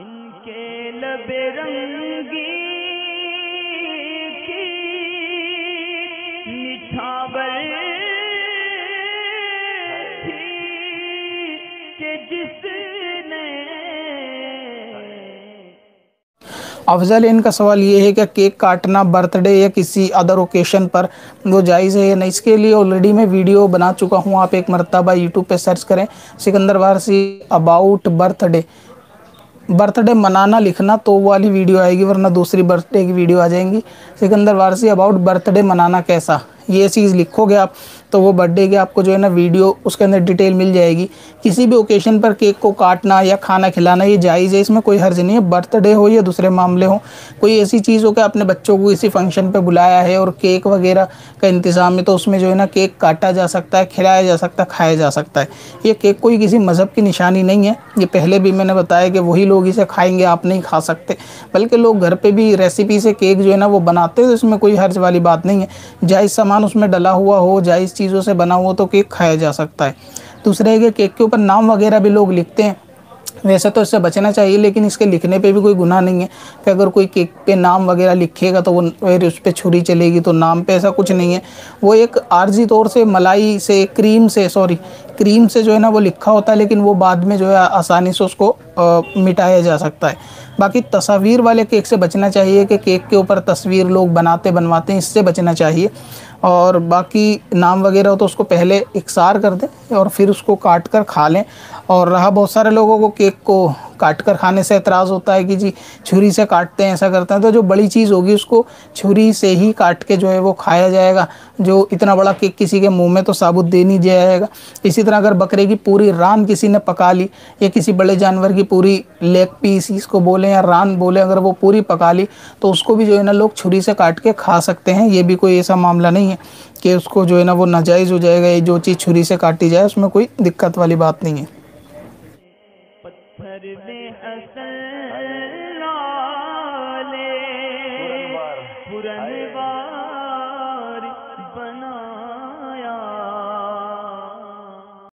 इनके लबे रंगी की मिठावर थी के जिसने। अफजल, इनका सवाल ये है कि केक काटना बर्थडे या किसी अदर ओकेशन पर वो जायज़ है या नहीं। इसके लिए ऑलरेडी मैं वीडियो बना चुका हूँ, आप एक मरतबा यूट्यूब पे सर्च करें Sikandar Warsi about birthday, birthday मनाना लिखना तो वाली वीडियो आएगी, वरना दूसरी बर्थडे की वीडियो आ जाएंगी। सिकंदर वारसी अबाउट बर्थडे मनाना कैसा, ये चीज़ लिखोगे आप तो वो बर्थडे की आपको जो है ना वीडियो उसके अंदर डिटेल मिल जाएगी। किसी भी ओकेशन पर केक को काटना या खाना खिलाना ये जायज़ है, इसमें कोई हर्ज नहीं है। बर्थडे हो या दूसरे मामले हो, कोई ऐसी चीज़ हो कि आपने बच्चों को इसी फंक्शन पर बुलाया है और केक वगैरह का इंतज़ाम है, तो उसमें जो है ना केक काटा जा सकता है, खिलाया जा सकता है, खाया जा सकता है। ये केक कोई किसी मज़हब की निशानी नहीं है। ये पहले भी मैंने बताया कि वही लोग इसे खाएँगे, आप नहीं खा सकते, बल्कि लोग घर पर भी रेसिपी से केक जो है ना वो बनाते हैं, तो इसमें कोई हर्ज वाली बात नहीं है। जायज़ सामान उसमें डला हुआ हो, जायज़ चीज़ों से बना हुआ तो केक खाया जा सकता है। दूसरा है कि केक के ऊपर नाम वगैरह भी लोग लिखते हैं, वैसे तो इससे बचना चाहिए, लेकिन इसके लिखने पे भी कोई गुनाह नहीं है कि अगर कोई केक पे नाम वगैरह लिखेगा तो वो फिर उस पर छुरी चलेगी, तो नाम पे ऐसा कुछ नहीं है। वो एक आर्जी तौर से मलाई से क्रीम से जो है ना वो लिखा होता है, लेकिन वो बाद में जो है आसानी से उसको मिटाया जा सकता है। बाकी तस्वीर वाले केक से बचना चाहिए कि केक के ऊपर तस्वीर लोग बनाते बनवाते हैं, इससे बचना चाहिए। और बाकी नाम वगैरह हो तो उसको पहले इकसार कर दें और फिर उसको काट कर खा लें। और रहा, बहुत सारे लोगों को केक को काट कर खाने से एतराज़ होता है कि जी छुरी से काटते हैं, ऐसा करते हैं, तो जो बड़ी चीज़ होगी उसको छुरी से ही काट के जो है वो खाया जाएगा। जो इतना बड़ा केक किसी के मुंह में तो साबुत दे नहीं दिया जाएगा। इसी तरह अगर बकरे की पूरी रान किसी ने पका ली या किसी बड़े जानवर की पूरी लेग पीस, इसको बोलें या रान बोलें, अगर वो पूरी पका ली तो उसको भी जो है ना लोग छुरी से काट के खा सकते हैं। ये भी कोई ऐसा मामला नहीं है कि उसको जो है ना वो नाजायज़ हो जाएगा। ये जो चीज़ छुरी से काटी जाए उसमें कोई दिक्कत वाली बात नहीं है। पुराने